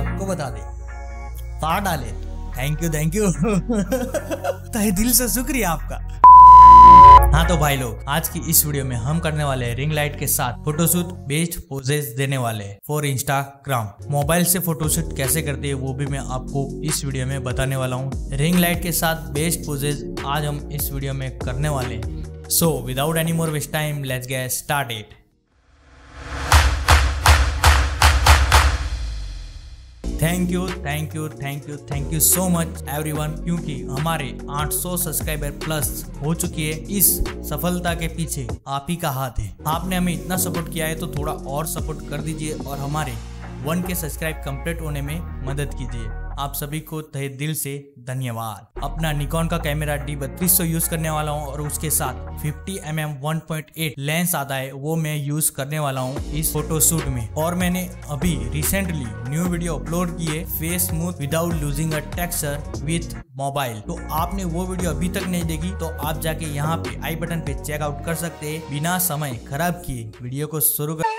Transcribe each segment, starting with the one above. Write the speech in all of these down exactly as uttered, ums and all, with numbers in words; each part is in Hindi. सबको बता दे, फाड़ डाले। थैंक यू थैंक यू तहे दिल से शुक्रिया आपका। हाँ तो भाई लोग, आज की इस वीडियो में हम करने वाले हैं रिंग लाइट के साथ फोटोशूट बेस्ड पोजेस देने वाले फॉर इंस्टाग्राम। मोबाइल से फोटोशूट कैसे करते हैं वो भी मैं आपको इस वीडियो में बताने वाला हूँ। रिंग लाइट के साथ बेस्ट पोजेस आज हम इस वीडियो में करने वाले हैं। So without any more waste time, let's get started. Thank you thank you thank you thank you so much everyone, क्योंकि हमारे आठ सौ सब्सक्राइबर प्लस हो चुकी है। इस सफलता के पीछे आप ही का हाथ है। आपने हमें इतना सपोर्ट किया है तो थोड़ा और सपोर्ट कर दीजिए और हमारे वन के सब्सक्राइब कंप्लीट होने में मदद कीजिए। आप सभी को तहे दिल से धन्यवाद। अपना निकॉन का कैमरा डी बत्तीस सौ यूज करने वाला हूँ और उसके साथ fifty M M one point eight lens आता है वो मैं यूज करने वाला हूँ इस फोटोशूट में। और मैंने अभी रिसेंटली न्यू वीडियो अपलोड किए face smooth without losing a texture with mobile. तो आपने वो वीडियो अभी तक नहीं देखी तो आप जाके यहाँ पे आई बटन पे चेकआउट कर सकते है। बिना समय खराब किए वीडियो को शुरू कर।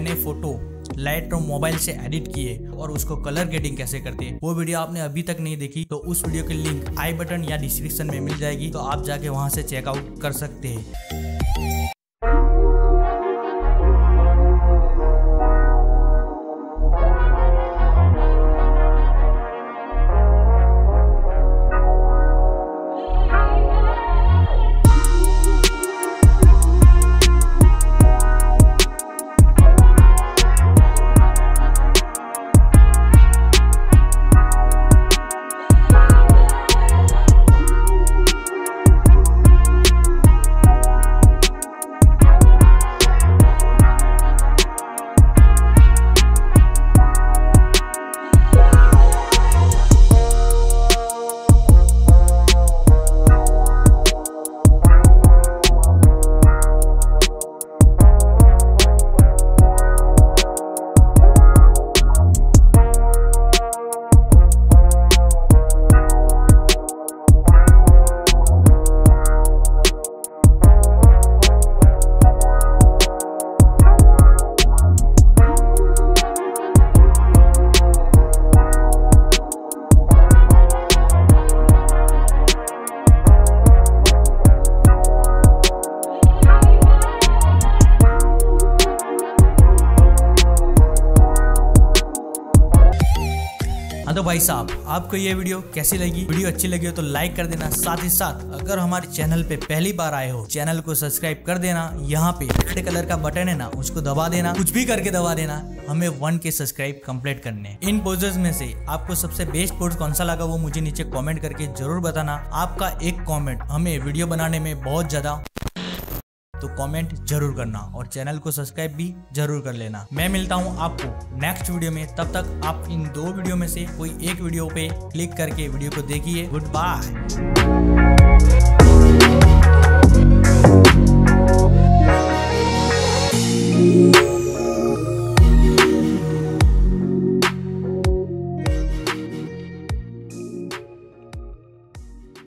मैंने फोटो लाइटरूम मोबाइल से एडिट किए और उसको कलर ग्रेडिंग कैसे करते हैं वो वीडियो आपने अभी तक नहीं देखी तो उस वीडियो की लिंक आई बटन या डिस्क्रिप्शन में मिल जाएगी, तो आप जाके वहां से चेकआउट कर सकते हैं। तो भाई साहब, आपको ये वीडियो कैसी लगी? वीडियो अच्छी लगी हो तो लाइक कर देना। साथ ही साथ अगर हमारे चैनल पे पहली बार आए हो, चैनल को सब्सक्राइब कर देना। यहाँ पे रेड कलर का बटन है ना, उसको दबा देना। कुछ भी करके दबा देना, हमें वन के सब्सक्राइब कंप्लीट करने। इन पोजेस में से आपको सबसे बेस्ट पोज कौन सा लगा वो मुझे नीचे कॉमेंट करके जरूर बताना। आपका एक कॉमेंट हमें वीडियो बनाने में बहुत ज्यादा, तो कमेंट जरूर करना और चैनल को सब्सक्राइब भी जरूर कर लेना। मैं मिलता हूँ आपको नेक्स्ट वीडियो में। तब तक आप इन दो वीडियो में से कोई एक वीडियो पे क्लिक करके वीडियो को देखिए। Good bye.